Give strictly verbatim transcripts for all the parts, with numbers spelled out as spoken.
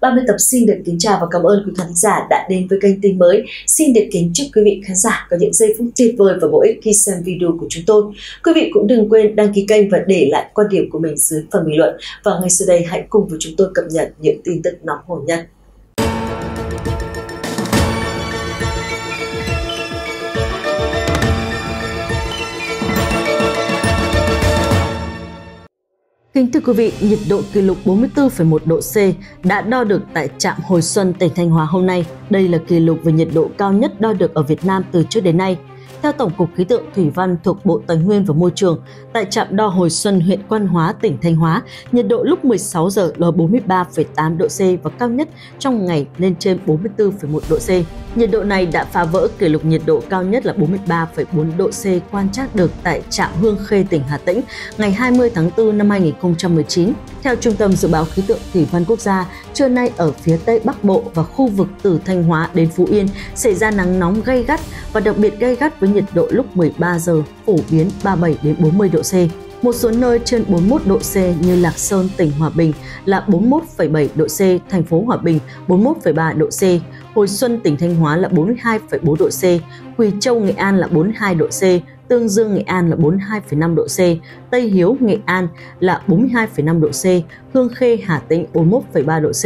Ban biên tập xin được kính chào và cảm ơn quý khán giả đã đến với kênh Tin Mới. Xin được kính chúc quý vị khán giả có những giây phút tuyệt vời và bổ ích khi xem video của chúng tôi. Quý vị cũng đừng quên đăng ký kênh và để lại quan điểm của mình dưới phần bình luận. Và ngay sau đây hãy cùng với chúng tôi cập nhật những tin tức nóng hổi nhất. Kính thưa quý vị, nhiệt độ kỷ lục bốn mươi tư phẩy một độ C đã đo được tại trạm Hồi Xuân, tỉnh Thanh Hóa hôm nay. Đây là kỷ lục về nhiệt độ cao nhất đo được ở Việt Nam từ trước đến nay. Theo Tổng cục Khí tượng Thủy văn thuộc Bộ Tài nguyên và Môi trường, tại trạm đo Hồi Xuân, huyện Quan Hóa, tỉnh Thanh Hóa, nhiệt độ lúc mười sáu giờ là bốn mươi ba phẩy tám độ C và cao nhất trong ngày lên trên bốn mươi tư phẩy một độ C. Nhiệt độ này đã phá vỡ kỷ lục nhiệt độ cao nhất là bốn mươi ba phẩy bốn độ C quan trắc được tại trạm Hương Khê, tỉnh Hà Tĩnh ngày hai mươi tháng tư năm hai nghìn không trăm mười chín. Theo Trung tâm Dự báo Khí tượng Thủy văn Quốc gia, trưa nay ở phía Tây Bắc Bộ và khu vực từ Thanh Hóa đến Phú Yên xảy ra nắng nóng gay gắt và đặc biệt gay gắt với nhiệt độ lúc mười ba giờ phổ biến ba mươi bảy đến bốn mươi độ C. Một số nơi trên bốn mươi mốt độ C như Lạc Sơn, tỉnh Hòa Bình là bốn mươi mốt phẩy bảy độ C, thành phố Hòa Bình bốn mươi mốt phẩy ba độ C, Hồi Xuân, tỉnh Thanh Hóa là bốn mươi hai phẩy bốn độ C, Quỳ Châu, Nghệ An là bốn mươi hai độ C, Tương Dương, Nghệ An là bốn mươi hai phẩy năm độ C, Tây Hiếu, Nghệ An là bốn mươi hai phẩy năm độ C, Hương Khê, Hà Tĩnh bốn mươi mốt phẩy ba độ C.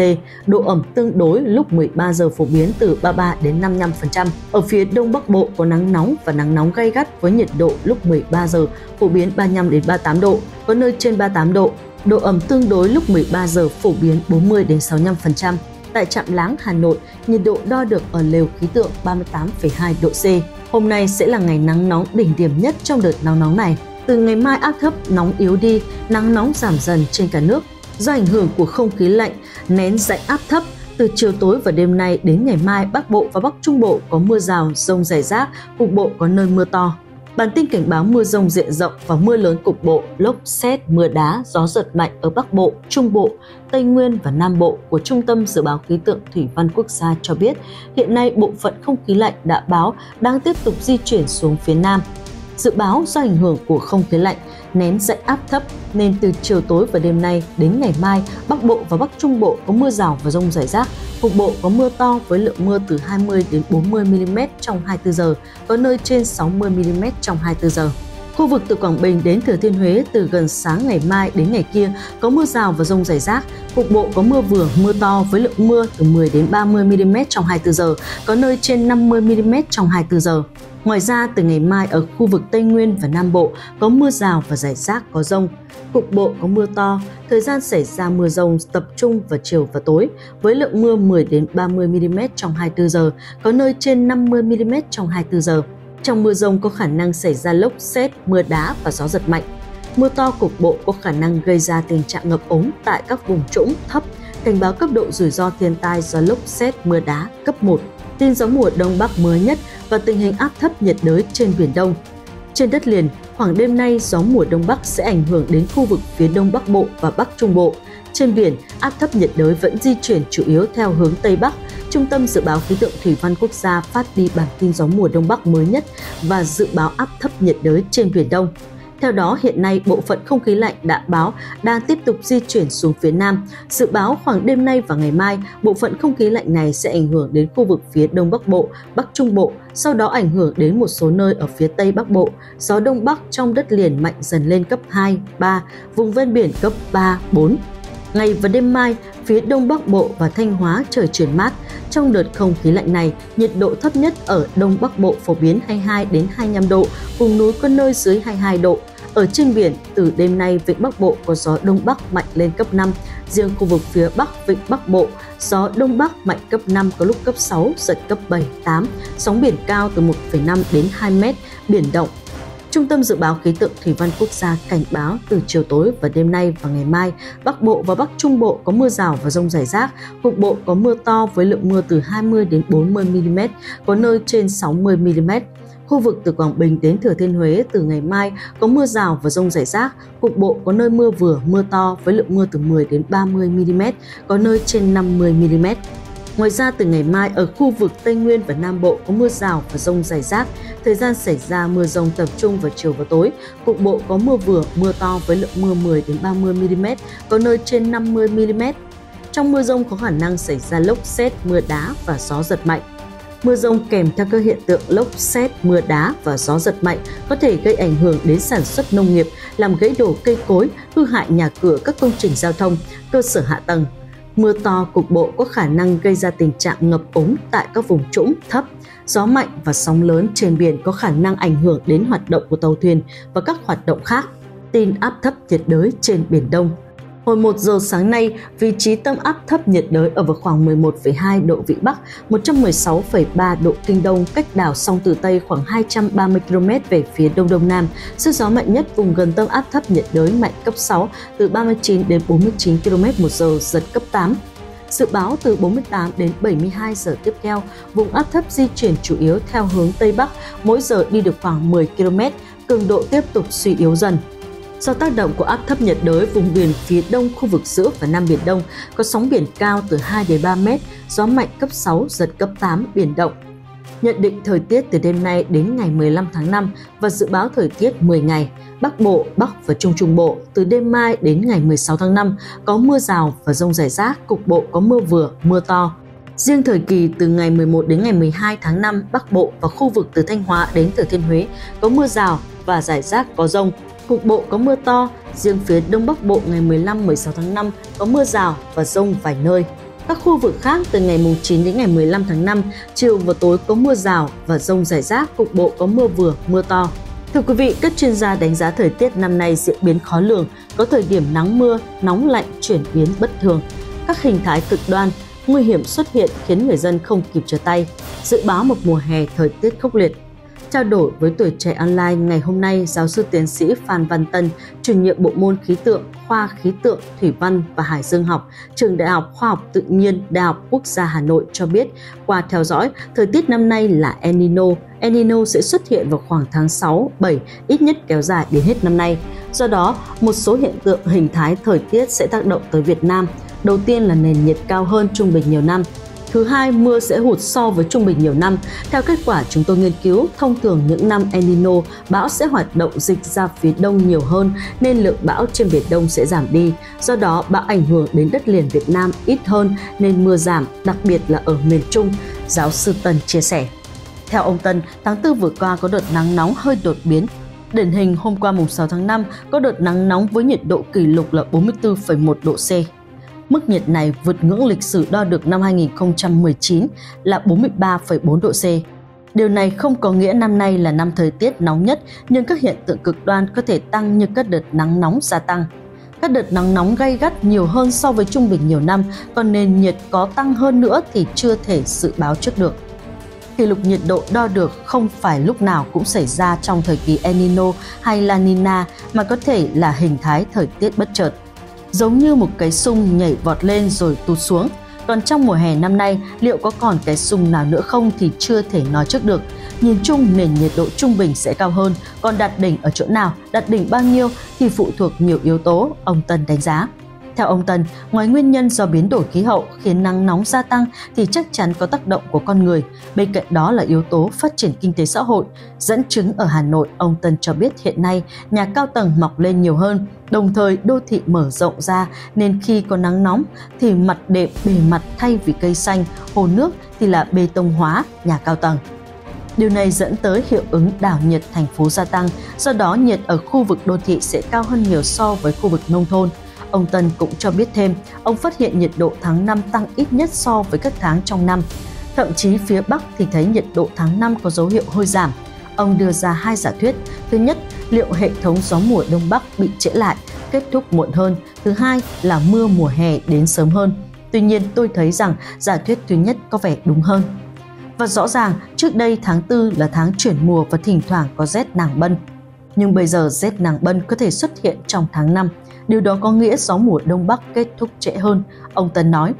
Độ ẩm tương đối lúc mười ba giờ phổ biến từ ba mươi ba đến năm mươi lăm phần trăm. Ở phía Đông Bắc Bộ có nắng nóng và nắng nóng gay gắt với nhiệt độ lúc mười ba giờ phổ biến ba mươi lăm đến ba mươi tám độ, có nơi trên ba mươi tám độ. Độ ẩm tương đối lúc mười ba giờ phổ biến bốn mươi đến sáu mươi lăm phần trăm. Tại trạm Láng, Hà Nội, nhiệt độ đo được ở lều khí tượng ba mươi tám phẩy hai độ C. Hôm nay sẽ là ngày nắng nóng đỉnh điểm nhất trong đợt nắng nóng này. Từ ngày mai áp thấp nóng yếu đi, nắng nóng giảm dần trên cả nước. Do ảnh hưởng của không khí lạnh, nén dạnh áp thấp, từ chiều tối và đêm nay đến ngày mai Bắc Bộ và Bắc Trung Bộ có mưa rào, dông rải rác, cục bộ có nơi mưa to. Bản tin cảnh báo mưa rông diện rộng và mưa lớn cục bộ, lốc, sét, mưa đá, gió giật mạnh ở Bắc Bộ, Trung Bộ, Tây Nguyên và Nam Bộ của Trung tâm Dự báo Khí tượng Thủy văn Quốc gia cho biết hiện nay bộ phận không khí lạnh đã báo đang tiếp tục di chuyển xuống phía Nam. Dự báo do ảnh hưởng của không khí lạnh, nén dạnh áp thấp nên từ chiều tối và đêm nay đến ngày mai, Bắc Bộ và Bắc Trung Bộ có mưa rào và dông rải rác, cục bộ có mưa to với lượng mưa từ hai mươi đến bốn mươi mi-li-mét trong hai mươi tư giờ, có nơi trên sáu mươi mi-li-mét trong hai mươi tư giờ. Khu vực từ Quảng Bình đến Thừa Thiên Huế từ gần sáng ngày mai đến ngày kia có mưa rào và dông rải rác, cục bộ có mưa vừa, mưa to với lượng mưa từ mười đến ba mươi mi-li-mét trong hai mươi tư giờ, có nơi trên năm mươi mi-li-mét trong hai mươi tư giờ. Ngoài ra, từ ngày mai ở khu vực Tây Nguyên và Nam Bộ có mưa rào và rải rác có dông, cục bộ có mưa to, thời gian xảy ra mưa dông tập trung vào chiều và tối, với lượng mưa mười đến ba mươi mi-li-mét trong hai mươi tư giờ, có nơi trên năm mươi mi-li-mét trong hai mươi tư giờ. Trong mưa dông có khả năng xảy ra lốc, sét, mưa đá và gió giật mạnh. Mưa to cục bộ có khả năng gây ra tình trạng ngập úng tại các vùng trũng thấp, cảnh báo cấp độ rủi ro thiên tai do lốc, sét, mưa đá cấp một. Tin gió mùa Đông Bắc mới nhất và tình hình áp thấp nhiệt đới trên Biển Đông. Trên đất liền, khoảng đêm nay gió mùa Đông Bắc sẽ ảnh hưởng đến khu vực phía Đông Bắc Bộ và Bắc Trung Bộ. Trên biển, áp thấp nhiệt đới vẫn di chuyển chủ yếu theo hướng Tây Bắc. Trung tâm Dự báo Khí tượng Thủy văn Quốc gia phát đi bản tin gió mùa Đông Bắc mới nhất và dự báo áp thấp nhiệt đới trên Biển Đông. Theo đó, hiện nay bộ phận không khí lạnh đã báo đang tiếp tục di chuyển xuống phía Nam. Dự báo khoảng đêm nay và ngày mai, bộ phận không khí lạnh này sẽ ảnh hưởng đến khu vực phía Đông Bắc Bộ, Bắc Trung Bộ, sau đó ảnh hưởng đến một số nơi ở phía Tây Bắc Bộ. Gió Đông Bắc trong đất liền mạnh dần lên cấp hai, ba, vùng ven biển cấp ba, bốn. Ngày và đêm mai, phía Đông Bắc Bộ và Thanh Hóa trời chuyển mát. Trong đợt không khí lạnh này, nhiệt độ thấp nhất ở Đông Bắc Bộ phổ biến hai mươi hai đến hai mươi lăm độ, vùng núi có nơi dưới hai mươi hai độ. Ở trên biển, từ đêm nay Vịnh Bắc Bộ có gió Đông Bắc mạnh lên cấp năm, riêng khu vực phía Bắc Vịnh Bắc Bộ, gió Đông Bắc mạnh cấp năm có lúc cấp sáu, giật cấp bảy, tám, sóng biển cao từ một phẩy năm đến hai mét, biển động. Trung tâm Dự báo Khí tượng Thủy văn Quốc gia cảnh báo từ chiều tối và đêm nay và ngày mai, Bắc Bộ và Bắc Trung Bộ có mưa rào và dông rải rác, cục bộ có mưa to với lượng mưa từ hai mươi đến bốn mươi mi-li-mét, có nơi trên sáu mươi mi-li-mét. Khu vực từ Quảng Bình đến Thừa Thiên Huế từ ngày mai có mưa rào và dông rải rác, cục bộ có nơi mưa vừa, mưa to với lượng mưa từ mười đến ba mươi mi-li-mét, có nơi trên năm mươi mi-li-mét. Ngoài ra, từ ngày mai ở khu vực Tây Nguyên và Nam Bộ có mưa rào và dông rải rác, thời gian xảy ra mưa dông tập trung vào chiều và tối, cục bộ có mưa vừa, mưa to với lượng mưa mười đến ba mươi mi-li-mét, có nơi trên năm mươi mi-li-mét. Trong mưa dông có khả năng xảy ra lốc sét, mưa đá và gió giật mạnh. Mưa dông kèm theo các hiện tượng lốc sét, mưa đá và gió giật mạnh có thể gây ảnh hưởng đến sản xuất nông nghiệp, làm gãy đổ cây cối, hư hại nhà cửa, các công trình giao thông, cơ sở hạ tầng. Mưa to cục bộ có khả năng gây ra tình trạng ngập úng tại các vùng trũng thấp. Gió mạnh và sóng lớn trên biển có khả năng ảnh hưởng đến hoạt động của tàu thuyền và các hoạt động khác. Tin áp thấp nhiệt đới trên Biển Đông. Hồi một giờ sáng nay, vị trí tâm áp thấp nhiệt đới ở vào khoảng mười một phẩy hai độ Vĩ Bắc, một trăm mười sáu phẩy ba độ Kinh Đông, cách đảo Song Tử Tây khoảng hai trăm ba mươi ki lô mét về phía Đông Đông Nam. Sức gió mạnh nhất vùng gần tâm áp thấp nhiệt đới mạnh cấp sáu, từ ba mươi chín đến bốn mươi chín ki lô mét một giờ, giật cấp tám. Dự báo từ bốn mươi tám đến bảy mươi hai giờ tiếp theo, vùng áp thấp di chuyển chủ yếu theo hướng Tây Bắc, mỗi giờ đi được khoảng mười ki lô mét, cường độ tiếp tục suy yếu dần. Do tác động của áp thấp nhiệt đới, vùng biển phía đông khu vực giữa và Nam Biển Đông có sóng biển cao từ hai đến ba mét, gió mạnh cấp sáu, giật cấp tám, biển động. Nhận định thời tiết từ đêm nay đến ngày mười lăm tháng năm và dự báo thời tiết mười ngày, Bắc Bộ, Bắc và Trung Trung Bộ từ đêm mai đến ngày mười sáu tháng năm có mưa rào và dông rải rác, cục bộ có mưa vừa, mưa to. Riêng thời kỳ từ ngày mười một đến ngày mười hai tháng năm, Bắc Bộ và khu vực từ Thanh Hóa đến Thừa Thiên Huế có mưa rào và rải rác có dông, cục bộ có mưa to, riêng phía Đông Bắc Bộ ngày mười lăm mười sáu tháng năm có mưa rào và dông vài nơi. Các khu vực khác từ ngày mùng chín đến ngày mười lăm tháng năm, chiều và tối có mưa rào và dông rải rác, cục bộ có mưa vừa, mưa to. Thưa quý vị, các chuyên gia đánh giá thời tiết năm nay diễn biến khó lường, có thời điểm nắng mưa, nóng lạnh chuyển biến bất thường. Các hình thái cực đoan, nguy hiểm xuất hiện khiến người dân không kịp trở tay, dự báo một mùa hè thời tiết khốc liệt. Trao đổi với Tuổi Trẻ Online ngày hôm nay, giáo sư tiến sĩ Phan Văn Tân, chủ nhiệm bộ môn khí tượng, khoa khí tượng, thủy văn và hải dương học, trường Đại học Khoa học Tự nhiên, Đại học Quốc gia Hà Nội cho biết, qua theo dõi, thời tiết năm nay là El Nino. El Nino sẽ xuất hiện vào khoảng tháng sáu bảy, ít nhất kéo dài đến hết năm nay. Do đó, một số hiện tượng hình thái thời tiết sẽ tác động tới Việt Nam. Đầu tiên là nền nhiệt cao hơn trung bình nhiều năm. Thứ hai, mưa sẽ hụt so với trung bình nhiều năm. Theo kết quả chúng tôi nghiên cứu, thông thường những năm El Nino, bão sẽ hoạt động dịch ra phía đông nhiều hơn nên lượng bão trên Biển Đông sẽ giảm đi. Do đó, bão ảnh hưởng đến đất liền Việt Nam ít hơn nên mưa giảm, đặc biệt là ở miền Trung, giáo sư Tân chia sẻ. Theo ông Tân, tháng tư vừa qua có đợt nắng nóng hơi đột biến. Điển hình hôm qua mùng sáu tháng năm có đợt nắng nóng với nhiệt độ kỷ lục là bốn mươi tư phẩy một độ C. Mức nhiệt này vượt ngưỡng lịch sử đo được năm hai nghìn không trăm mười chín là bốn mươi ba phẩy bốn độ C. Điều này không có nghĩa năm nay là năm thời tiết nóng nhất, nhưng các hiện tượng cực đoan có thể tăng như các đợt nắng nóng gia tăng. Các đợt nắng nóng gay gắt nhiều hơn so với trung bình nhiều năm, còn nền nhiệt có tăng hơn nữa thì chưa thể dự báo trước được. Kỷ lục nhiệt độ đo được không phải lúc nào cũng xảy ra trong thời kỳ El Nino hay La Nina mà có thể là hình thái thời tiết bất chợt, giống như một cái sung nhảy vọt lên rồi tụt xuống. Còn trong mùa hè năm nay, liệu có còn cái sung nào nữa không thì chưa thể nói trước được. Nhìn chung, nền nhiệt độ trung bình sẽ cao hơn, còn đạt đỉnh ở chỗ nào, đạt đỉnh bao nhiêu thì phụ thuộc nhiều yếu tố, ông Tân đánh giá. Theo ông Tân, ngoài nguyên nhân do biến đổi khí hậu khiến nắng nóng gia tăng thì chắc chắn có tác động của con người. Bên cạnh đó là yếu tố phát triển kinh tế xã hội. Dẫn chứng ở Hà Nội, ông Tân cho biết hiện nay nhà cao tầng mọc lên nhiều hơn, đồng thời đô thị mở rộng ra nên khi có nắng nóng thì mặt đệm bề mặt thay vì cây xanh, hồ nước thì là bê tông hóa, nhà cao tầng. Điều này dẫn tới hiệu ứng đảo nhiệt thành phố gia tăng, do đó nhiệt ở khu vực đô thị sẽ cao hơn nhiều so với khu vực nông thôn. Ông Tân cũng cho biết thêm, ông phát hiện nhiệt độ tháng năm tăng ít nhất so với các tháng trong năm. Thậm chí phía Bắc thì thấy nhiệt độ tháng năm có dấu hiệu hơi giảm. Ông đưa ra hai giả thuyết. Thứ nhất, liệu hệ thống gió mùa Đông Bắc bị trễ lại, kết thúc muộn hơn. Thứ hai là mưa mùa hè đến sớm hơn. Tuy nhiên, tôi thấy rằng giả thuyết thứ nhất có vẻ đúng hơn. Và rõ ràng, trước đây tháng tư là tháng chuyển mùa và thỉnh thoảng có rét nàng bân. Nhưng bây giờ rét nàng bân có thể xuất hiện trong tháng năm. Điều đó có nghĩa gió mùa Đông Bắc kết thúc trễ hơn, ông Tân nói.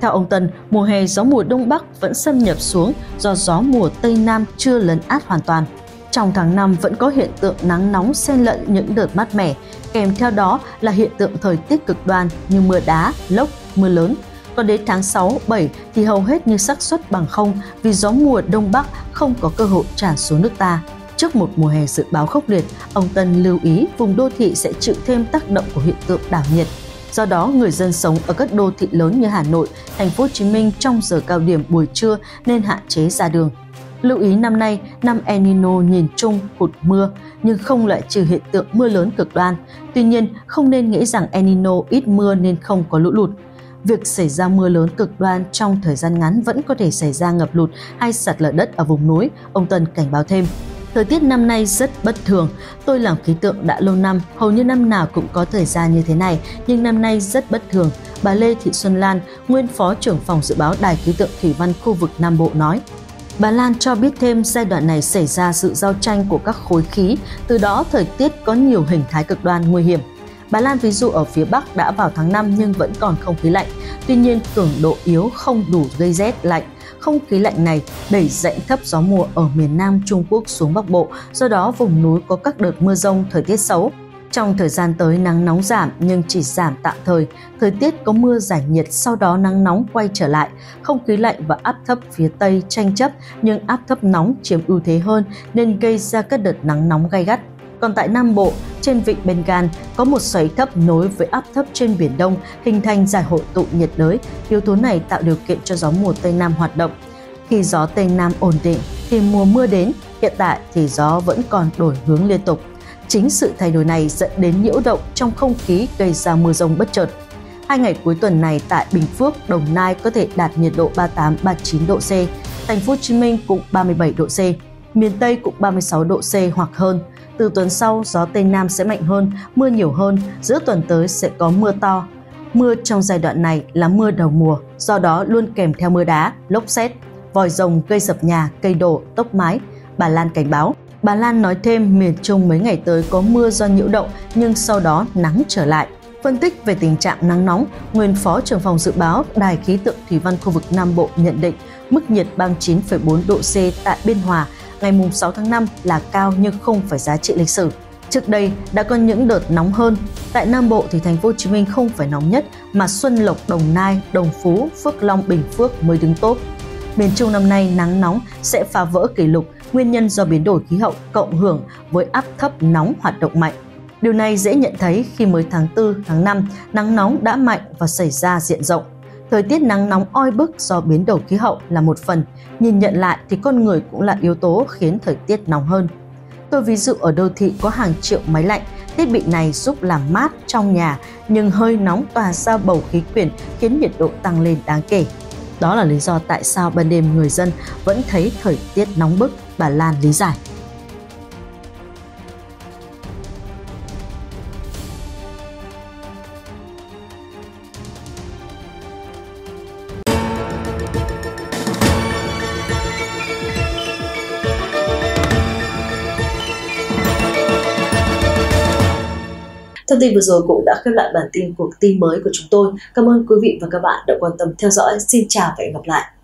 Theo ông Tân, mùa hè gió mùa Đông Bắc vẫn xâm nhập xuống do gió mùa Tây Nam chưa lấn át hoàn toàn. Trong tháng năm vẫn có hiện tượng nắng nóng xen lẫn những đợt mát mẻ, kèm theo đó là hiện tượng thời tiết cực đoan như mưa đá, lốc, mưa lớn. Còn đến tháng sáu bảy thì hầu hết như xác suất bằng không vì gió mùa Đông Bắc không có cơ hội tràn xuống nước ta. Trước một mùa hè dự báo khốc liệt, ông Tân lưu ý vùng đô thị sẽ chịu thêm tác động của hiện tượng đảo nhiệt. Do đó, người dân sống ở các đô thị lớn như Hà Nội, Thành phố Hồ Chí Minh trong giờ cao điểm buổi trưa nên hạn chế ra đường. Lưu ý năm nay, năm El Nino nhìn chung hụt mưa nhưng không loại trừ hiện tượng mưa lớn cực đoan. Tuy nhiên, không nên nghĩ rằng El Nino ít mưa nên không có lũ lụt. Việc xảy ra mưa lớn cực đoan trong thời gian ngắn vẫn có thể xảy ra ngập lụt hay sạt lở đất ở vùng núi, ông Tân cảnh báo thêm. Thời tiết năm nay rất bất thường. Tôi làm khí tượng đã lâu năm, hầu như năm nào cũng có thời gian như thế này, nhưng năm nay rất bất thường. Bà Lê Thị Xuân Lan, nguyên phó trưởng phòng dự báo Đài khí tượng thủy văn khu vực Nam Bộ nói. Bà Lan cho biết thêm giai đoạn này xảy ra sự giao tranh của các khối khí, từ đó thời tiết có nhiều hình thái cực đoan nguy hiểm. Bà Lan ví dụ ở phía Bắc đã vào tháng năm nhưng vẫn còn không khí lạnh, tuy nhiên cường độ yếu không đủ gây rét lạnh. Không khí lạnh này đẩy rãnh thấp gió mùa ở miền Nam Trung Quốc xuống Bắc Bộ, do đó vùng núi có các đợt mưa rông thời tiết xấu. Trong thời gian tới nắng nóng giảm nhưng chỉ giảm tạm thời, thời tiết có mưa giải nhiệt sau đó nắng nóng quay trở lại, không khí lạnh và áp thấp phía Tây tranh chấp nhưng áp thấp nóng chiếm ưu thế hơn nên gây ra các đợt nắng nóng gay gắt. Còn tại Nam Bộ, trên vịnh Bengal có một xoáy thấp nối với áp thấp trên Biển Đông hình thành giải hội tụ nhiệt đới, yếu tố này tạo điều kiện cho gió mùa Tây Nam hoạt động. Khi gió Tây Nam ổn định thì mùa mưa đến, hiện tại thì gió vẫn còn đổi hướng liên tục. Chính sự thay đổi này dẫn đến nhiễu động trong không khí gây ra mưa rông bất chợt. Hai ngày cuối tuần này tại Bình Phước, Đồng Nai có thể đạt nhiệt độ ba mươi tám đến ba mươi chín độ C, Thành phố Hồ Chí Minh cũng ba mươi bảy độ C, miền Tây cũng ba mươi sáu độ C hoặc hơn. Từ tuần sau, gió Tây Nam sẽ mạnh hơn, mưa nhiều hơn, giữa tuần tới sẽ có mưa to. Mưa trong giai đoạn này là mưa đầu mùa, do đó luôn kèm theo mưa đá, lốc sét, vòi rồng gây sập nhà, cây đổ, tốc mái, bà Lan cảnh báo. Bà Lan nói thêm miền Trung mấy ngày tới có mưa do nhiễu động nhưng sau đó nắng trở lại. Phân tích về tình trạng nắng nóng, nguyên phó trưởng phòng dự báo Đài khí tượng thủy văn khu vực Nam Bộ nhận định mức nhiệt ba mươi chín phẩy bốn độ C tại Biên Hòa ngày mùng sáu tháng năm là cao nhưng không phải giá trị lịch sử. Trước đây đã có những đợt nóng hơn. Tại Nam Bộ thì Thành phố Hồ Chí Minh không phải nóng nhất mà Xuân Lộc, Đồng Nai, Đồng Phú, Phước Long, Bình Phước mới đứng top. Miền Trung năm nay nắng nóng sẽ phá vỡ kỷ lục, nguyên nhân do biến đổi khí hậu cộng hưởng với áp thấp nóng hoạt động mạnh. Điều này dễ nhận thấy khi mới tháng tư, tháng năm, nắng nóng đã mạnh và xảy ra diện rộng. Thời tiết nắng nóng oi bức do biến đổi khí hậu là một phần, nhìn nhận lại thì con người cũng là yếu tố khiến thời tiết nóng hơn. Tôi ví dụ ở đô thị có hàng triệu máy lạnh, thiết bị này giúp làm mát trong nhà, nhưng hơi nóng tỏa ra bầu khí quyển khiến nhiệt độ tăng lên đáng kể. Đó là lý do tại sao ban đêm người dân vẫn thấy thời tiết nóng bức, bà Lan lý giải. Thông tin vừa rồi cũng đã khép lại bản tin cuộc tin mới của chúng tôi. Cảm ơn quý vị và các bạn đã quan tâm theo dõi. Xin chào và hẹn gặp lại.